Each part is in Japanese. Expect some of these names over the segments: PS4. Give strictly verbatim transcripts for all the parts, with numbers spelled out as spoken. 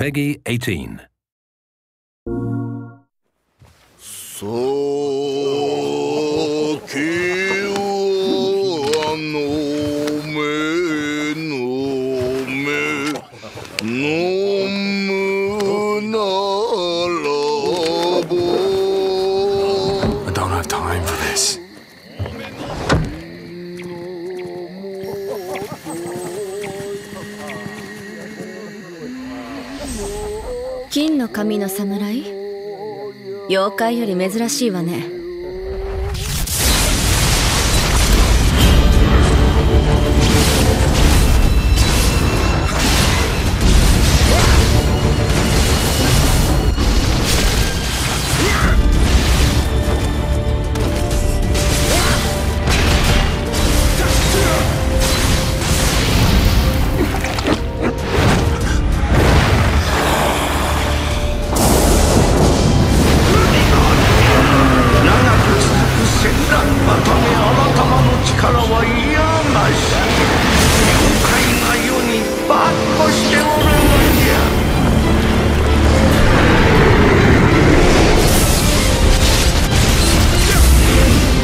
ペギー エイティーン. So, kill an omen, omen, I don't have time for this.金の髪の侍？妖怪より珍しいわね。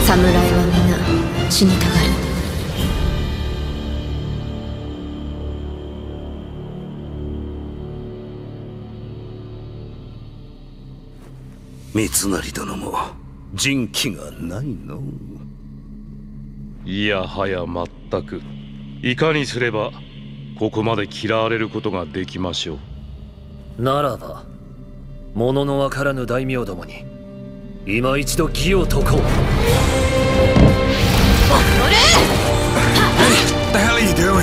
侍はみんな死にたがる。三成殿も人気がないの。いやはや全く。いかにすればここまで嫌われることができましょう。ならばもののわからぬ大名どもに今一度義を解こう。貴様、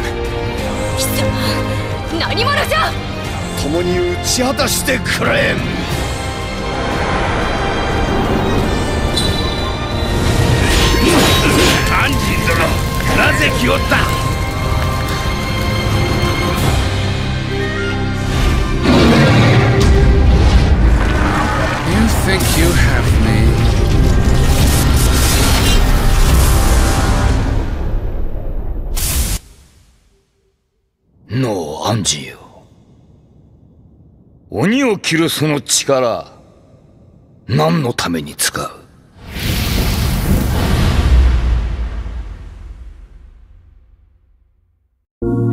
何者じゃ。共に打ち果たしてくれん。肝心殿、なぜ来おった。You think you have me?のう、暗示よ。鬼を切るその力、何のために使う。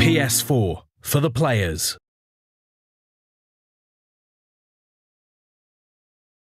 ピーエスフォー for the players.